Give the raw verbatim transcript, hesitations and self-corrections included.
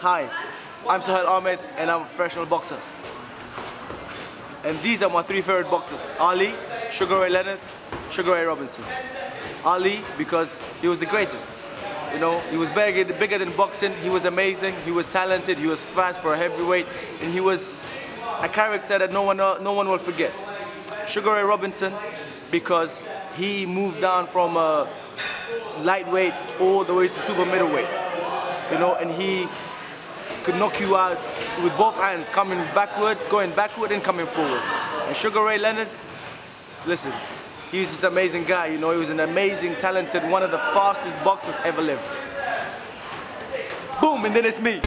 Hi, I'm Sohail Ahmed and I'm a professional boxer. And these are my three favorite boxers, Ali, Sugar Ray Leonard, Sugar Ray Robinson. Ali, because he was the greatest. You know, he was bigger, bigger than boxing, he was amazing, he was talented, he was fast for a heavyweight, and he was a character that no one, no one will forget. Sugar Ray Robinson, because he moved down from uh, lightweight all the way to super middleweight. You know, and he could knock you out with both hands, coming backward, going backward and coming forward. And Sugar Ray Leonard, listen, he was just an amazing guy, you know, he was an amazing, talented, one of the fastest boxers ever lived. Boom, and then it's me.